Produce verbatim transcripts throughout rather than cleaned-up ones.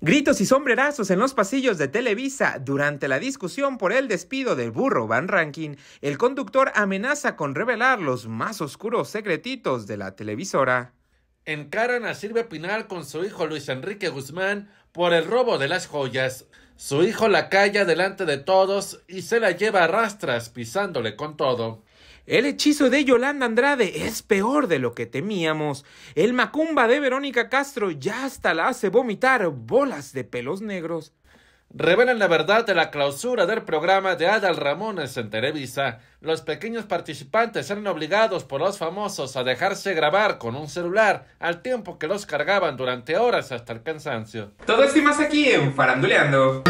Gritos y sombrerazos en los pasillos de Televisa. Durante la discusión por el despido del burro Van Rankin, el conductor amenaza con revelar los más oscuros secretitos de la televisora. Encaran a Silvia Pinal con su hijo Luis Enrique Guzmán por el robo de las joyas. Su hijo la calla delante de todos y se la lleva a rastras, pisándole con todo. El hechizo de Yolanda Andrade es peor de lo que temíamos. El Macumba de Verónica Castro ya hasta la hace vomitar bolas de pelos negros. Revelan la verdad de la clausura del programa de Adal Ramones en Televisa. Los pequeños participantes eran obligados por los famosos a dejarse grabar con un celular al tiempo que los cargaban durante horas hasta el cansancio. Todo esto y más aquí en Faranduleando.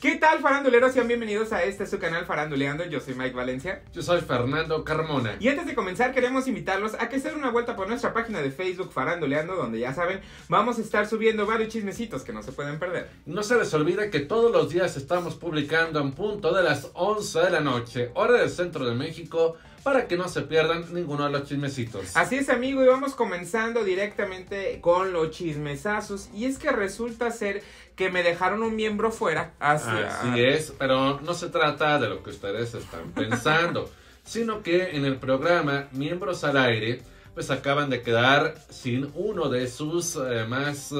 ¿Qué tal, faranduleros? Sean bienvenidos a este su canal Faranduleando. Yo soy Mike Valencia. Yo soy Fernando Carmona. Y antes de comenzar queremos invitarlos a que se den una vuelta por nuestra página de Facebook Faranduleando, donde ya saben, vamos a estar subiendo varios chismecitos que no se pueden perder. No se les olvide que todos los días estamos publicando en punto de las once de la noche, hora del centro de México, para que no se pierdan ninguno de los chismecitos. Así es, amigo, y vamos comenzando directamente con los chismesazos. Y es que resulta ser que me dejaron un miembro fuera. Hacia... Así es, pero no se trata de lo que ustedes están pensando, sino que en el programa Miembros al Aire, pues acaban de quedar sin uno de sus eh, más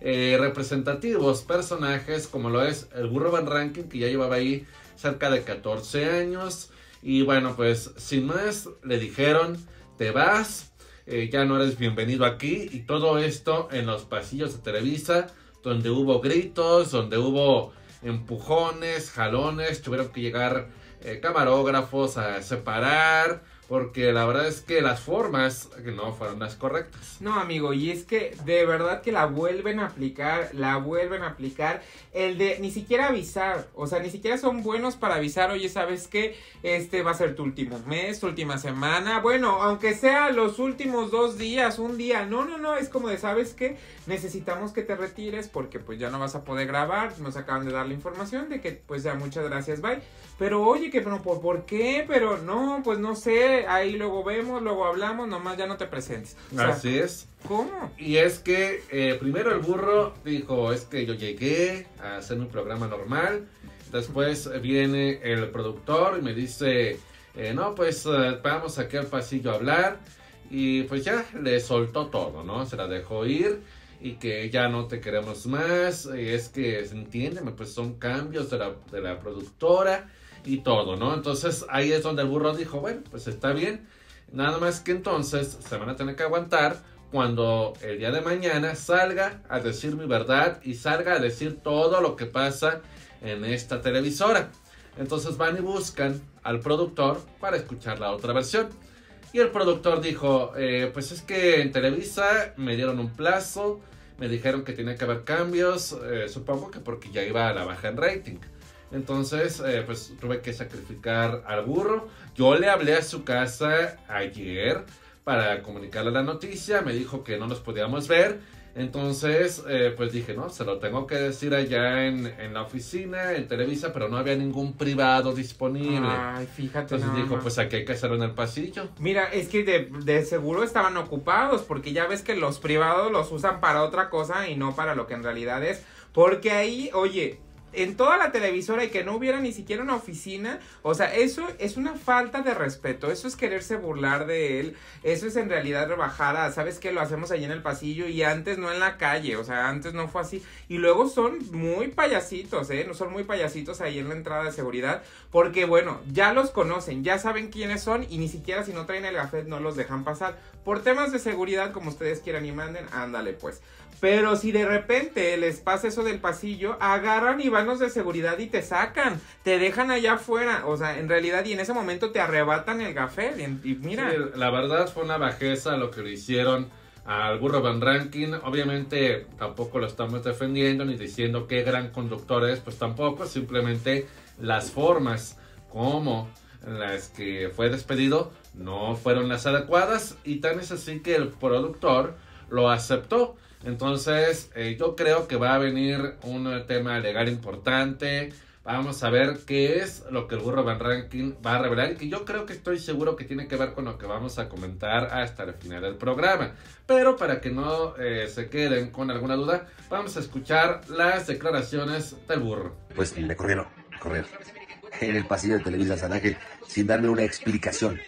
eh, representativos personajes, como lo es el burro Van Rankin, que ya llevaba ahí cerca de catorce años. Y bueno, pues sin más le dijeron: te vas, eh, ya no eres bienvenido aquí. Y todo esto en los pasillos de Televisa, donde hubo gritos, donde hubo empujones, jalones. Tuvieron que llegar eh, camarógrafos a separar, porque la verdad es que las formas no fueron las correctas. No, amigo, y es que de verdad que la vuelven a aplicar, la vuelven a aplicar. El de ni siquiera avisar, o sea, ni siquiera son buenos para avisar. Oye, ¿sabes qué? Este va a ser tu último mes, tu última semana, bueno, aunque sea los últimos dos días, un día, no, no, no, es como de, ¿sabes qué? Necesitamos que te retires porque pues ya no vas a poder grabar, nos acaban de dar la información de que pues ya muchas gracias, bye. Pero oye, que pero, ¿por qué? Pero no, pues no sé, ahí luego vemos, luego hablamos, nomás ya no te presentes. O sea, así es. ¿Cómo? Y es que eh, primero el burro dijo: es que yo llegué a hacer mi programa normal. Después viene el productor y me dice: eh, no, pues eh, vamos aquí al pasillo a hablar. Y pues ya le soltó todo, ¿no? Se la dejó ir y que ya no te queremos más. Y es que, entiéndeme, pues son cambios de la, de la productora y todo, ¿no? Entonces ahí es donde el burro dijo: bueno, pues está bien. Nada más que entonces se van a tener que aguantar cuando el día de mañana salga a decir mi verdad y salga a decir todo lo que pasa en esta televisora. Entonces van y buscan al productor para escuchar la otra versión. Y el productor dijo: eh, pues es que en Televisa me dieron un plazo, me dijeron que tenía que haber cambios, eh, supongo que porque ya iba a la baja en rating. Entonces, eh, pues tuve que sacrificar al burro. Yo le hablé a su casa ayer para comunicarle la noticia, me dijo que no nos podíamos ver. Entonces, eh, pues dije, no, se lo tengo que decir allá en, en la oficina, en Televisa, pero no había ningún privado disponible. Ay, fíjate. Entonces dijo, más, pues aquí hay que hacerlo en el pasillo. Mira, es que de, de seguro estaban ocupados, porque ya ves que los privados los usan para otra cosa y no para lo que en realidad es. Porque ahí, oye, en toda la televisora, y que no hubiera ni siquiera una oficina, o sea, eso es una falta de respeto, eso es quererse burlar de él, eso es en realidad rebajar a, ¿sabes qué? Lo hacemos allí en el pasillo y antes no en la calle, o sea, antes no fue así. Y luego son muy payasitos, ¿eh? Son muy payasitos ahí en la entrada de seguridad, porque bueno, ya los conocen, ya saben quiénes son y ni siquiera si no traen el gafet no los dejan pasar. Por temas de seguridad, como ustedes quieran y manden, ándale pues. Pero si de repente les pasa eso del pasillo, agarran y van los de seguridad y te sacan, te dejan allá afuera, o sea, en realidad, y en ese momento te arrebatan el café, y, y mira. Sí, la verdad fue una bajeza lo que le hicieron al burro Van Rankin. Obviamente tampoco lo estamos defendiendo ni diciendo qué gran conductor es, pues tampoco, simplemente las formas como las que fue despedido no fueron las adecuadas, y tan es así que el productor lo aceptó. Entonces eh, yo creo que va a venir un tema legal importante, Vamos a ver qué es lo que el burro Van Rankin va a revelar, que yo creo que estoy seguro que tiene que ver con lo que vamos a comentar hasta el final del programa. Pero para que no eh, se queden con alguna duda, vamos a escuchar las declaraciones del burro. Pues me corrieron, correr en el pasillo de Televisa San Ángel sin darme una explicación.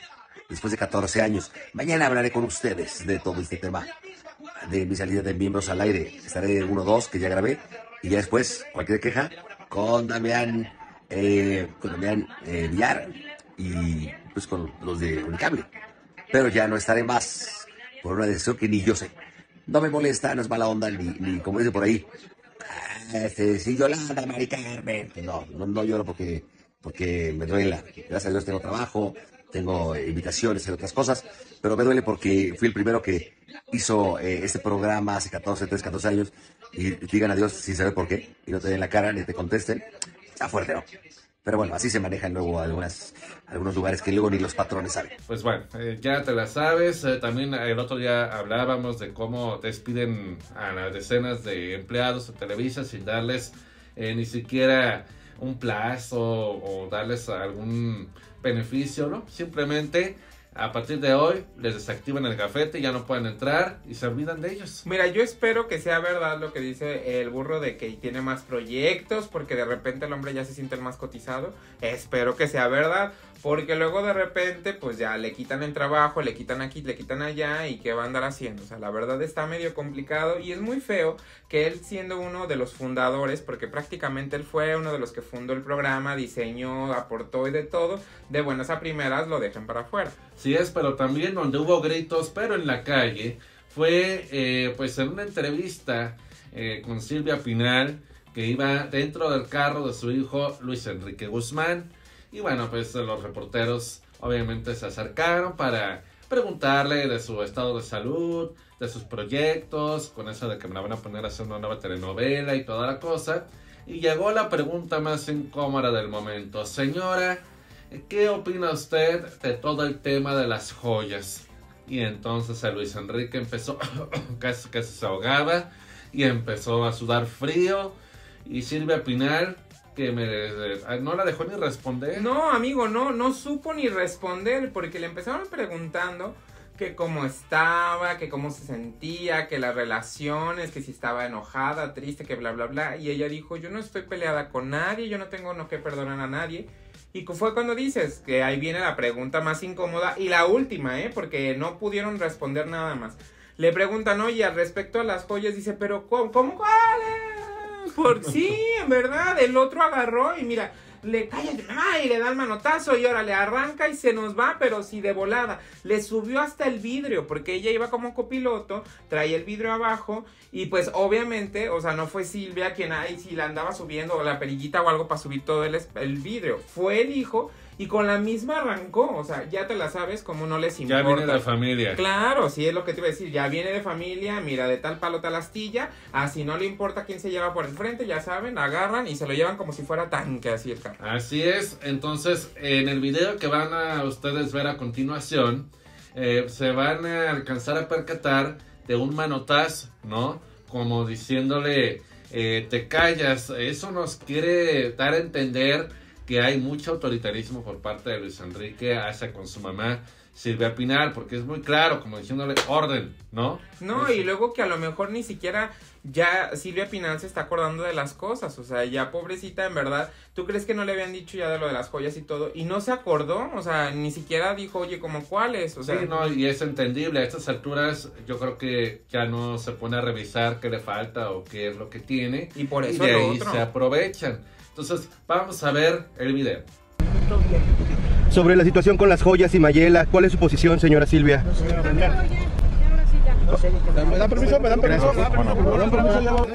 Después de catorce años, mañana hablaré con ustedes de todo este tema, de mi salida de Miembros al Aire. Estaré en uno dos, que ya grabé, y ya después, cualquier queja, con Damián, eh, con Damián eh, Villar, y pues con los de Unicable. Pero ya no estaré más, por una decisión que ni yo sé. No me molesta, no es mala onda, ni, ni como dice por ahí, este, si Yolanda, Mari Carmen. No, no, no lloro porque, porque me duela. Gracias a Dios tengo trabajo, tengo invitaciones en otras cosas, pero me duele porque fui el primero que hizo eh, este programa hace catorce, tres, catorce años, y digan adiós sin saber por qué, y no te den la cara ni te contesten. Está fuerte, ¿no? Pero bueno, así se manejan luego algunas, algunos lugares que luego ni los patrones saben. Pues bueno, eh, ya te la sabes. Eh, también el otro día hablábamos de cómo despiden a las decenas de empleados de Televisa sin darles eh, ni siquiera un plazo o darles algún beneficio, ¿no? Simplemente a partir de hoy les desactivan el gafete, ya no pueden entrar y se olvidan de ellos. Mira, yo espero que sea verdad lo que dice el burro de que tiene más proyectos, porque de repente el hombre ya se siente el más cotizado. Espero que sea verdad, porque luego de repente pues ya le quitan el trabajo, le quitan aquí, le quitan allá, y qué va a andar haciendo. O sea, la verdad está medio complicado y es muy feo que él, siendo uno de los fundadores, porque prácticamente él fue uno de los que fundó el programa, diseñó, aportó y de todo, de buenas a primeras lo dejen para afuera. Sí es, pero también donde hubo gritos, pero en la calle, fue eh, pues en una entrevista eh, con Silvia Pinal, que iba dentro del carro de su hijo Luis Enrique Guzmán, y bueno, pues los reporteros obviamente se acercaron para preguntarle de su estado de salud, de sus proyectos, con eso de que me la van a poner a hacer una nueva telenovela y toda la cosa, y llegó la pregunta más incómoda del momento. Señora, ¿qué opina usted de todo el tema de las joyas? Y entonces Luis Enrique empezó, casi, casi se ahogaba, y empezó a sudar frío, y Silvia Pinal, que me, eh, no la dejó ni responder. No, amigo, no, no supo ni responder, porque le empezaron preguntando que cómo estaba, que cómo se sentía, que las relaciones, que si estaba enojada, triste, que bla, bla, bla, y ella dijo, yo no estoy peleada con nadie, yo no tengo no que perdonar a nadie. Y fue cuando dices que ahí viene la pregunta más incómoda y la última, ¿eh? Porque no pudieron responder nada más. Le preguntan, oye, respecto a las joyas, dice, pero ¿cómo? ¿Cómo cuáles? Por sí, en verdad, el otro agarró y mira, le cállate, mamá, y le da el manotazo y ahora le arranca y se nos va, pero sí de volada. Le subió hasta el vidrio, porque ella iba como copiloto, traía el vidrio abajo, y pues obviamente, o sea, no fue Silvia quien ahí si la andaba subiendo, o la perillita o algo para subir todo el, el vidrio. Fue el hijo, y con la misma arrancó. O sea, ya te la sabes, como no les importa. Ya viene de familia. Claro, sí, es lo que te iba a decir, ya viene de familia, mira, de tal palo, tal astilla, así no le importa quién se lleva por el frente, ya saben, agarran y se lo llevan como si fuera tanque, así el carro. Así es. Entonces en el video que van a ustedes ver a continuación eh, se van a alcanzar a percatar de un manotazo, ¿no? Como diciéndole eh, te callas. Eso nos quiere dar a entender que hay mucho autoritarismo por parte de Luis Enrique hacia con su mamá Silvia Pinal, porque es muy claro, como diciéndole orden, ¿no? No, eso. Y luego que a lo mejor ni siquiera ya Silvia Pinal se está acordando de las cosas, o sea, ya pobrecita, en verdad, ¿tú crees que no le habían dicho ya de lo de las joyas y todo? Y no se acordó, o sea, ni siquiera dijo, oye, ¿cómo cuáles? O sea, sí, no, y es entendible, a estas alturas yo creo que ya no se pone a revisar qué le falta o qué es lo que tiene. Y por eso y de ahí se aprovechan. Entonces, vamos a ver el video. Sobre la situación con las joyas y Mayela, ¿cuál es su posición, señora Silvia? No, señora, ¿me dan permiso? ¿Me dan permiso? ¿Me dan permiso?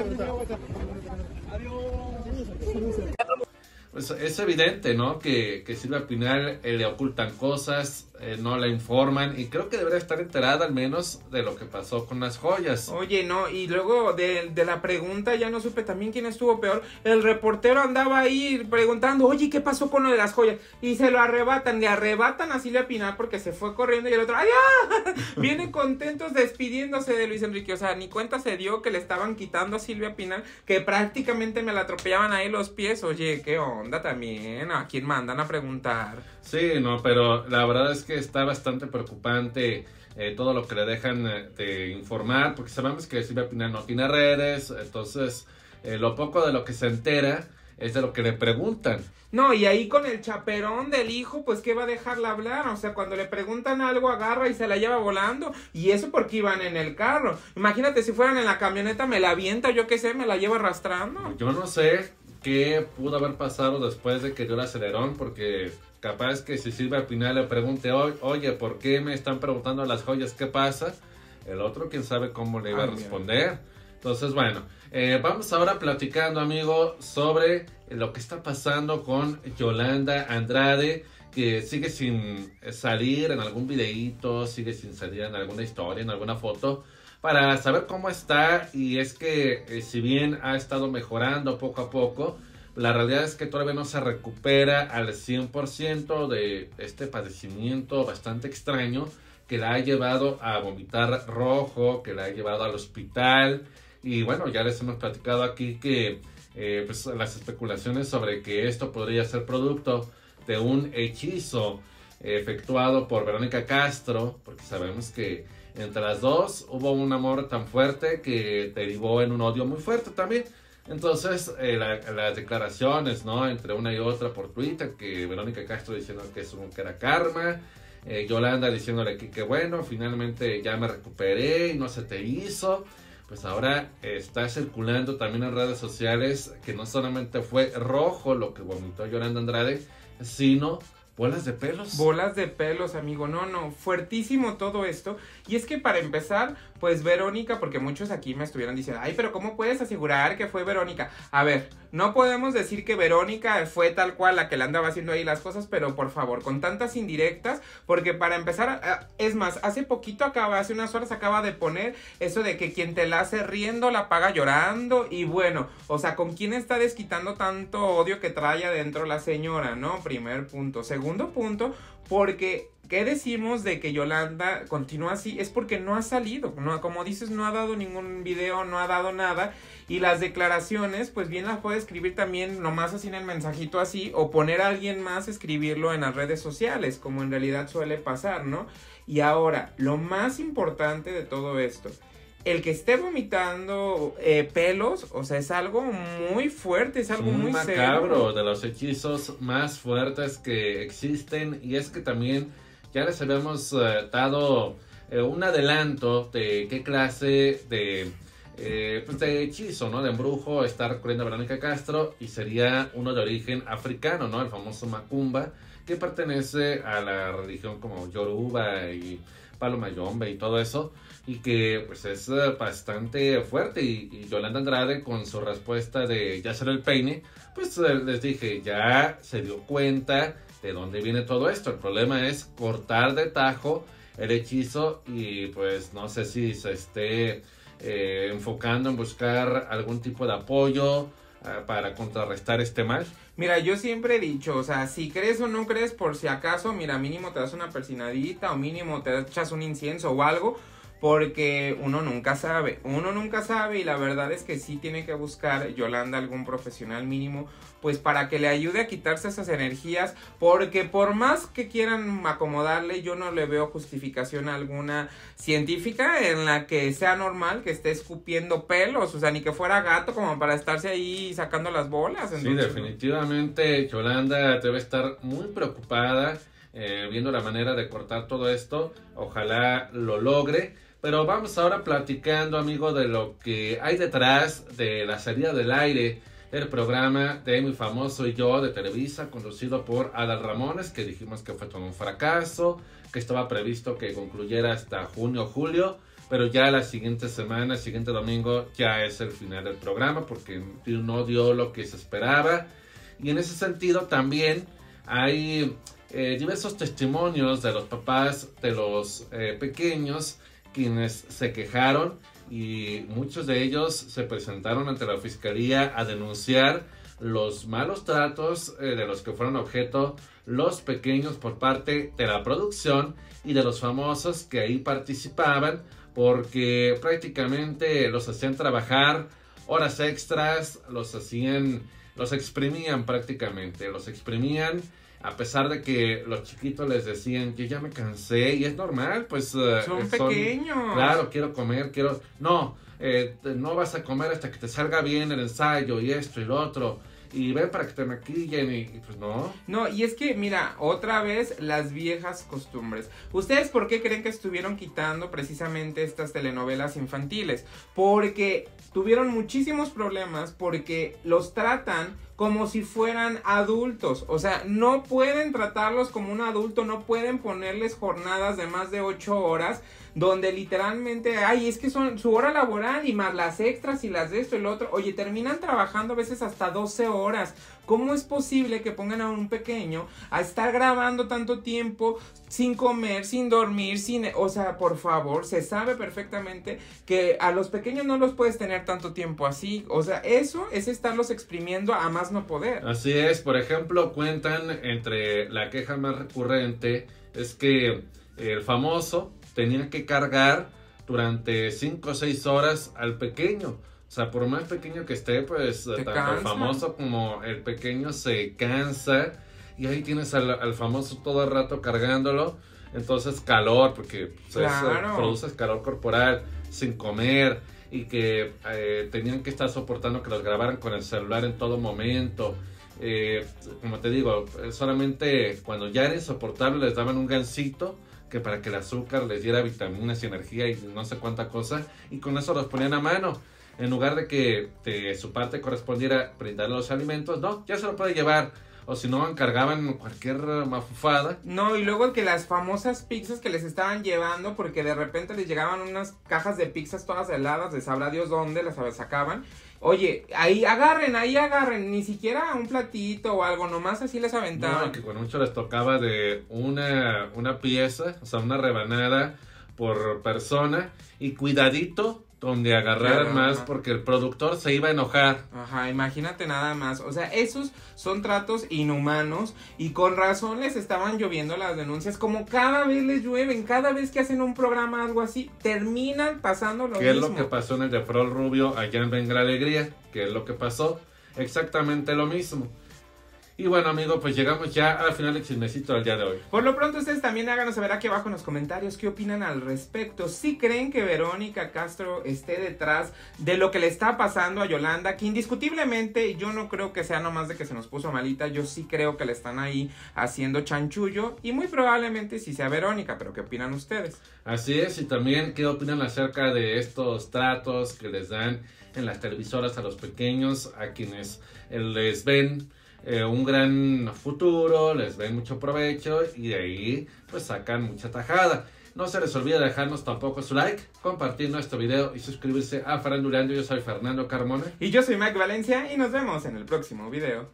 Pues es evidente, ¿no? Que, que Silvia Pinal eh, le ocultan cosas, eh, no la informan, y creo que debería estar enterada al menos de lo que pasó con las joyas. Oye, no, y luego de, de la pregunta ya no supe también quién estuvo peor. El reportero andaba ahí preguntando, oye, ¿qué pasó con lo de las joyas? Y se lo arrebatan, le arrebatan a Silvia Pinal porque se fue corriendo, y el otro, ¡ay, ah! Vienen contentos despidiéndose de Luis Enrique. O sea, ni cuenta se dio que le estaban quitando a Silvia Pinal, que prácticamente me la atropellaban ahí los pies. Oye, ¿qué onda también? ¿A quién mandan a preguntar? Sí, no, pero la verdad es que está bastante preocupante eh, todo lo que le dejan eh, de informar, porque sabemos que Silvia Pinal no tiene redes, entonces eh, lo poco de lo que se entera es de lo que le preguntan. No, y ahí con el chaperón del hijo, pues ¿qué va a dejarla hablar? O sea, cuando le preguntan algo, agarra y se la lleva volando. Y eso porque iban en el carro. Imagínate si fueran en la camioneta, me la avienta, yo qué sé, me la lleva arrastrando. Yo no sé qué pudo haber pasado después de que dio el acelerón, porque capaz que si Silvia Pinal le pregunte, oye, ¿por qué me están preguntando las joyas? ¿Qué pasa? El otro, quién sabe cómo le iba Ay, a responder. Mira. Entonces, bueno, eh, vamos ahora platicando, amigo, sobre lo que está pasando con Yolanda Andrade, que sigue sin salir en algún videíto, sigue sin salir en alguna historia, en alguna foto, para saber cómo está. Y es que eh, si bien ha estado mejorando poco a poco, la realidad es que todavía no se recupera al cien por ciento de este padecimiento bastante extraño que la ha llevado a vomitar rojo, que la ha llevado al hospital. Y bueno, ya les hemos platicado aquí que eh, pues, las especulaciones sobre que esto podría ser producto de un hechizo eh, efectuado por Verónica Castro, porque sabemos que entre las dos hubo un amor tan fuerte que derivó en un odio muy fuerte también. Entonces, eh, la, las declaraciones, ¿no?, entre una y otra por Twitter, que Verónica Castro diciendo que eso que era karma, eh, Yolanda diciéndole aquí que bueno, finalmente ya me recuperé y no se te hizo. Pues ahora eh, está circulando también en redes sociales que no solamente fue rojo lo que vomitó Yolanda Andrade, sino bolas de pelos. Bolas de pelos, amigo. No, no, fuertísimo todo esto. Y es que para empezar, pues Verónica, porque muchos aquí me estuvieron diciendo, ay, pero ¿cómo puedes asegurar que fue Verónica? A ver, no podemos decir que Verónica fue tal cual la que le andaba haciendo ahí las cosas, pero por favor, con tantas indirectas, porque para empezar, es más, hace poquito acaba, hace unas horas acaba de poner eso de que quien te la hace riendo la paga llorando, y bueno, o sea, ¿con quién está desquitando tanto odio que trae adentro la señora, no? Primer punto. Segundo Segundo punto, porque ¿qué decimos de que Yolanda continúa así? Es porque no ha salido, no, como dices, no ha dado ningún video, no ha dado nada, y las declaraciones, pues bien las puede escribir también nomás así en el mensajito así, o poner a alguien más escribirlo en las redes sociales, como en realidad suele pasar, ¿no? Y ahora, lo más importante de todo esto, el que esté vomitando eh, pelos, o sea, es algo muy fuerte, es algo muy macabro, de los hechizos más fuertes que existen. Y es que también ya les habíamos eh, dado eh, un adelanto de qué clase de, eh, pues de hechizo, ¿no?, de embrujo está recurriendo Verónica Castro, y sería uno de origen africano, ¿no?, el famoso Macumba, que pertenece a la religión como Yoruba y Palo Mayombe y todo eso, y que pues es bastante fuerte. Y, y Yolanda Andrade, con su respuesta de ya será el peine, pues les dije, ya se dio cuenta de dónde viene todo esto. El problema es cortar de tajo el hechizo, y pues no sé si se esté eh, enfocando en buscar algún tipo de apoyo para contrarrestar este mal. Mira, yo siempre he dicho, o sea, si crees o no crees, por si acaso, mira, mínimo te das una persinadita, o mínimo te echas un incienso o algo, porque uno nunca sabe, uno nunca sabe, y la verdad es que sí tiene que buscar Yolanda algún profesional mínimo, pues para que le ayude a quitarse esas energías, porque por más que quieran acomodarle, yo no le veo justificación alguna científica en la que sea normal que esté escupiendo pelos, o sea, ni que fuera gato como para estarse ahí sacando las bolas. Entonces, sí, definitivamente Yolanda debe estar muy preocupada, eh, viendo la manera de cortar todo esto, ojalá lo logre. Pero vamos ahora platicando, amigo, de lo que hay detrás de la salida del aire, el programa de Mi Famoso y Yo de Televisa, conducido por Adal Ramones, que dijimos que fue todo un fracaso, que estaba previsto que concluyera hasta junio o julio, pero ya la siguiente semana, el siguiente domingo, ya es el final del programa, porque no dio lo que se esperaba. Y en ese sentido también hay eh, diversos testimonios de los papás de los eh, pequeños, quienes se quejaron y muchos de ellos se presentaron ante la fiscalía a denunciar los malos tratos eh, de los que fueron objeto los pequeños por parte de la producción y de los famosos que ahí participaban, porque prácticamente los hacían trabajar horas extras, los hacían, los exprimían prácticamente, los exprimían a pesar de que los chiquitos les decían, yo ya me cansé, y es normal, pues... Son, son pequeños. Claro, quiero comer, quiero... No, eh, no vas a comer hasta que te salga bien el ensayo y esto y lo otro, y ven para que te maquillen y, y pues no. No, y es que, mira, otra vez las viejas costumbres. ¿Ustedes por qué creen que estuvieron quitando precisamente estas telenovelas infantiles? Porque tuvieron muchísimos problemas, porque los tratan como si fueran adultos, o sea, no pueden tratarlos como un adulto, no pueden ponerles jornadas de más de ocho horas, donde literalmente, ay, es que son su hora laboral y más las extras y las de esto y lo otro, oye, terminan trabajando a veces hasta doce horas, ¿cómo es posible que pongan a un pequeño a estar grabando tanto tiempo sin comer, sin dormir, sin, o sea, por favor, se sabe perfectamente que a los pequeños no los puedes tener tanto tiempo así, o sea, eso es estarlos exprimiendo a más no poder. Así es, por ejemplo, cuentan entre la queja más recurrente es que el famoso tenía que cargar durante cinco o seis horas al pequeño, o sea, por más pequeño que esté, pues tanto cansa. El famoso como el pequeño se cansa y ahí tienes al, al famoso todo el rato cargándolo, entonces calor, porque pues, claro, produces calor corporal sin comer, y que eh, tenían que estar soportando que los grabaran con el celular en todo momento, eh, como te digo, solamente cuando ya era insoportable les daban un gansito, que para que el azúcar les diera vitaminas y energía y no sé cuánta cosa, y con eso los ponían a mano, en lugar de que de su parte correspondiera brindar los alimentos, no, ya se lo puede llevar. O si no, encargaban cualquier mafufada. No, y luego que las famosas pizzas que les estaban llevando, porque de repente les llegaban unas cajas de pizzas todas heladas, de sabrá Dios dónde las sacaban. Oye, ahí agarren, ahí agarren, ni siquiera un platito o algo, nomás así les aventaban. No, que con mucho les tocaba de una, una pieza, o sea, una rebanada por persona, y cuidadito donde agarrar claro, más, ajá, porque el productor se iba a enojar. Ajá, imagínate nada más, o sea, esos son tratos inhumanos y con razón les estaban lloviendo las denuncias, como cada vez les llueven, cada vez que hacen un programa algo así, terminan pasando lo mismo. ¿Qué es lo que pasó en el de Frol Rubio allá en Venga la Alegría? ¿Qué es lo que pasó? Exactamente lo mismo. Y bueno, amigo, pues llegamos ya al final del chismecito del día de hoy. Por lo pronto, ustedes también háganos saber aquí abajo en los comentarios qué opinan al respecto. Si creen que Verónica Castro esté detrás de lo que le está pasando a Yolanda, que indiscutiblemente yo no creo que sea nomás de que se nos puso malita, yo sí creo que le están ahí haciendo chanchullo y muy probablemente sí sea Verónica, pero ¿qué opinan ustedes? Así es, y también qué opinan acerca de estos tratos que les dan en las televisoras a los pequeños, a quienes les ven Eh, un gran futuro, les ven mucho provecho y de ahí pues sacan mucha tajada. No se les olvide dejarnos tampoco su like, compartir nuestro video y suscribirse a Faranduleando. Yo soy Fernando Carmona. Y yo soy Mike Valencia y nos vemos en el próximo video.